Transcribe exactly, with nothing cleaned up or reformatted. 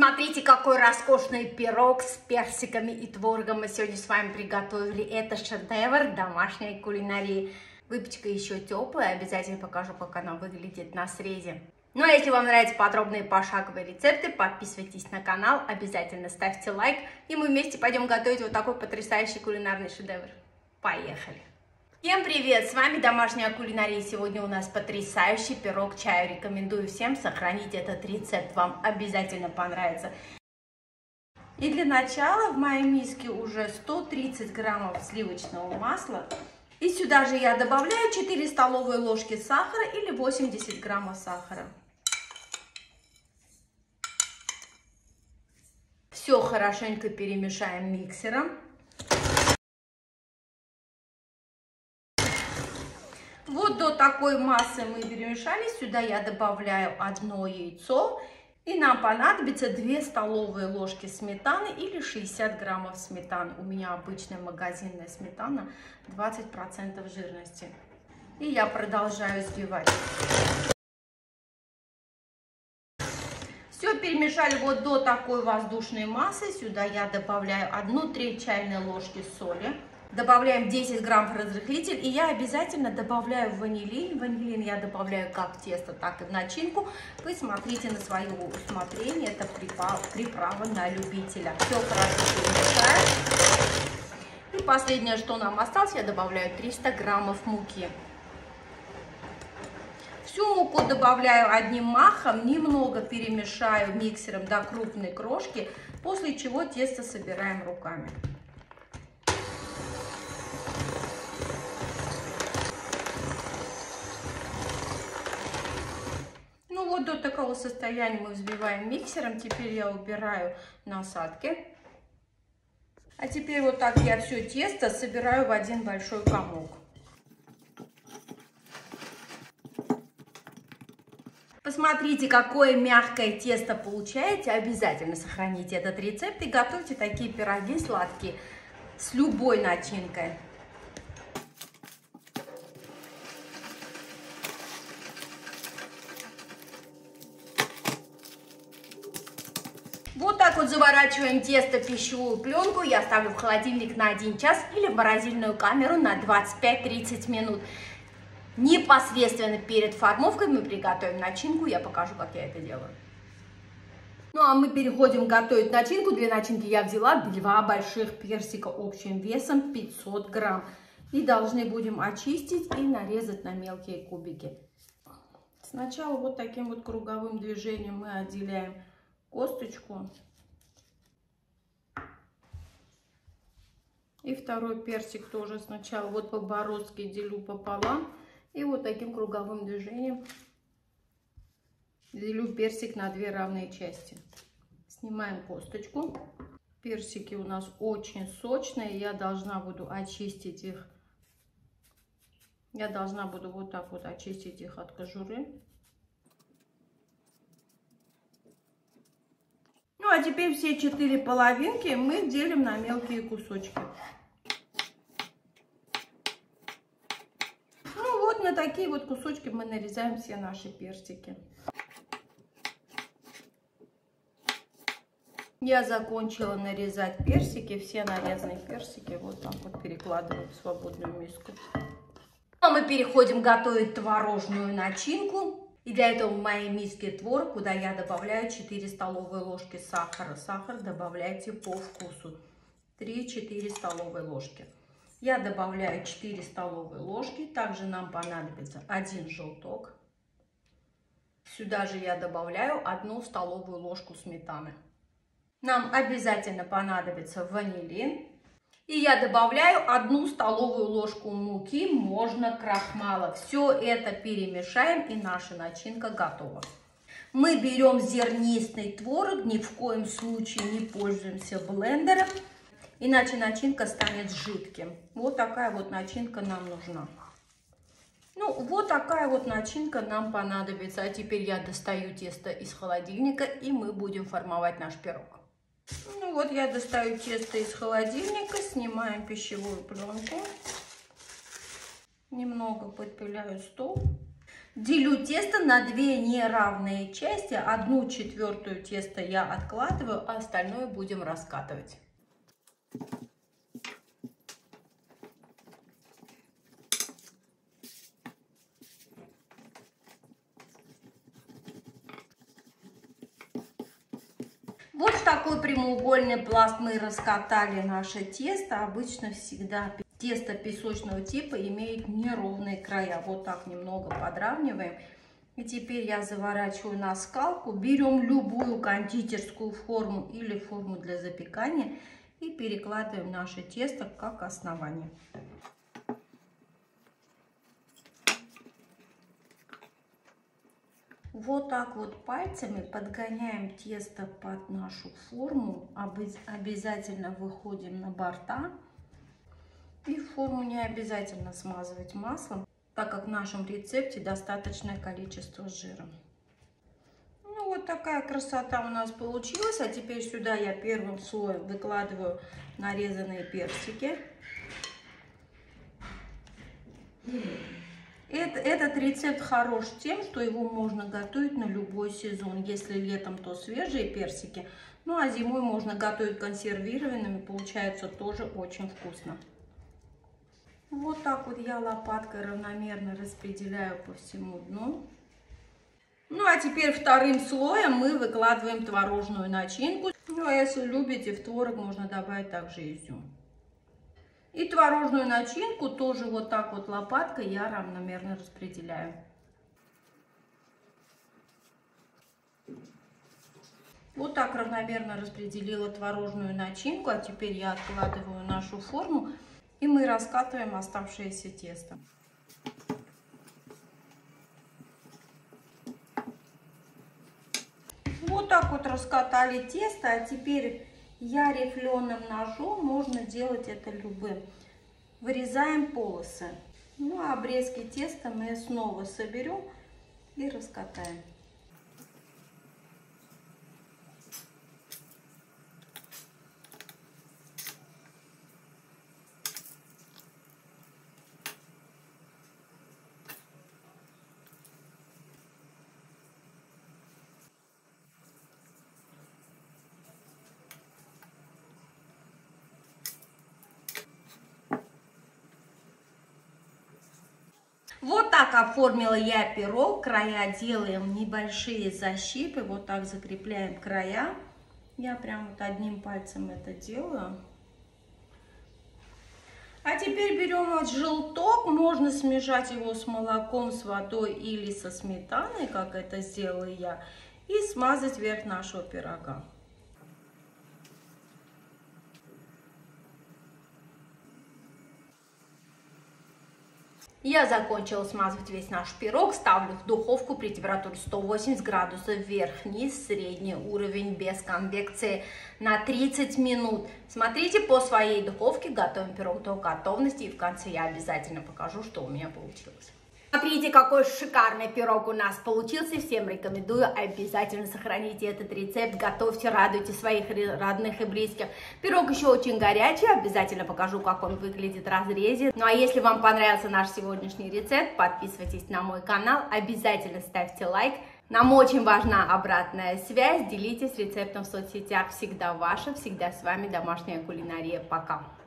Смотрите, какой роскошный пирог с персиками и творогом мы сегодня с вами приготовили. Это шедевр домашней кулинарии. Выпечка еще теплая, обязательно покажу, как она выглядит на срезе. Ну а если вам нравятся подробные пошаговые рецепты, подписывайтесь на канал, обязательно ставьте лайк, и мы вместе пойдем готовить вот такой потрясающий кулинарный шедевр. Поехали! Всем привет! С вами Домашняя Кулинария. Сегодня у нас потрясающий пирог чаю. Рекомендую всем сохранить этот рецепт, вам обязательно понравится. И для начала в моей миске уже сто тридцать граммов сливочного масла. И сюда же я добавляю четыре столовые ложки сахара или восемьдесят граммов сахара. Все хорошенько перемешаем миксером. Вот до такой массы мы перемешали. Сюда я добавляю одно яйцо. И нам понадобится две столовые ложки сметаны или шестьдесят граммов сметаны. У меня обычная магазинная сметана двадцать процентов жирности. И я продолжаю взбивать. Все перемешали вот до такой воздушной массы. Сюда я добавляю одну треть чайной ложки соли. Добавляем десять грамм разрыхлитель, и я обязательно добавляю ванилин. Ванилин я добавляю как в тесто, так и в начинку. Вы смотрите на свое усмотрение, это приправа на любителя. Все хорошо перемешаем. И последнее, что нам осталось, я добавляю триста граммов муки. Всю муку добавляю одним махом, немного перемешаю миксером до крупной крошки, после чего тесто собираем руками. Вот до такого состояния мы взбиваем миксером. Теперь я убираю насадки. А теперь вот так я все тесто собираю в один большой комок. Посмотрите, какое мягкое тесто получаете. Обязательно сохраните этот рецепт и готовьте такие пироги сладкие с любой начинкой. Вот так вот заворачиваем тесто в пищевую пленку. Я ставлю в холодильник на один час или в морозильную камеру на двадцать пять-тридцать минут. Непосредственно перед формовкой мы приготовим начинку. Я покажу, как я это делаю. Ну а мы переходим готовить начинку. Для начинки я взяла два больших персика общим весом пятьсот грамм. И должны будем очистить и нарезать на мелкие кубики. Сначала вот таким вот круговым движением мы отделяем косточку и второй персик тоже сначала вот по-бородски делю пополам и вот таким круговым движением делю персик на две равные части. Снимаем косточку. Персики у нас очень сочные, я должна буду очистить их я должна буду вот так вот очистить их от кожуры. Ну, а теперь все четыре половинки мы делим на мелкие кусочки. Ну, вот на такие вот кусочки мы нарезаем все наши персики. Я закончила нарезать персики. Все нарезанные персики вот так вот перекладываю в свободную миску. А мы переходим готовить творожную начинку. И для этого в моей миске творог, куда я добавляю четыре столовые ложки сахара. Сахар добавляйте по вкусу. три-четыре столовые ложки. Я добавляю четыре столовые ложки. Также нам понадобится один желток. Сюда же я добавляю одну столовую ложку сметаны. Нам обязательно понадобится ванилин. И я добавляю одну столовую ложку муки, можно крахмала. Все это перемешаем, и наша начинка готова. Мы берем зернистый творог, ни в коем случае не пользуемся блендером, иначе начинка станет жидким. Вот такая вот начинка нам нужна. Ну, вот такая вот начинка нам понадобится. А теперь я достаю тесто из холодильника, и мы будем формовать наш пирог. Ну вот я достаю тесто из холодильника, снимаем пищевую пленку, немного подпиляю стол. Делю тесто на две неравные части. Одну четвертую теста я откладываю, а остальное будем раскатывать. Вот в такой прямоугольный пласт мы раскатали наше тесто. Обычно всегда тесто песочного типа имеет неровные края. Вот так немного подравниваем. И теперь я заворачиваю на скалку. Берем любую кондитерскую форму или форму для запекания и перекладываем наше тесто как основание. Вот так вот пальцами подгоняем тесто под нашу форму. Обязательно выходим на борта. И форму не обязательно смазывать маслом, так как в нашем рецепте достаточное количество жира. Ну вот такая красота у нас получилась. А теперь сюда я первым слоем выкладываю нарезанные персики. Этот рецепт хорош тем, что его можно готовить на любой сезон. Если летом, то свежие персики. Ну а зимой можно готовить консервированными. Получается тоже очень вкусно. Вот так вот я лопаткой равномерно распределяю по всему дну. Ну а теперь вторым слоем мы выкладываем творожную начинку. Ну а если любите, в творог можно добавить также изюм. И творожную начинку тоже вот так вот лопаткой я равномерно распределяю. Вот так равномерно распределила творожную начинку. А теперь я откладываю нашу форму. И мы раскатываем оставшееся тесто. Вот так вот раскатали тесто. А теперь я рифленым ножом, можно делать это любым, вырезаем полосы. Ну а обрезки теста мы снова соберем и раскатаем. Вот так оформила я пирог, края делаем небольшие защипы, вот так закрепляем края. Я прям вот одним пальцем это делаю. А теперь берем вот желток, можно смешать его с молоком, с водой или со сметаной, как это сделала я, и смазать верх нашего пирога. Я закончила смазывать весь наш пирог, ставлю в духовку при температуре сто восемьдесят градусов вверх-вниз, средний уровень без конвекции на тридцать минут. Смотрите по своей духовке, готовим пирог до готовности, и в конце я обязательно покажу, что у меня получилось. Смотрите, какой шикарный пирог у нас получился. Всем рекомендую, обязательно сохраните этот рецепт. Готовьте, радуйте своих родных и близких. Пирог еще очень горячий. Обязательно покажу, как он выглядит в разрезе. Ну а если вам понравился наш сегодняшний рецепт, подписывайтесь на мой канал. Обязательно ставьте лайк. Нам очень важна обратная связь. Делитесь рецептом в соцсетях. Всегда ваша, всегда с вами Домашняя кулинария. Пока!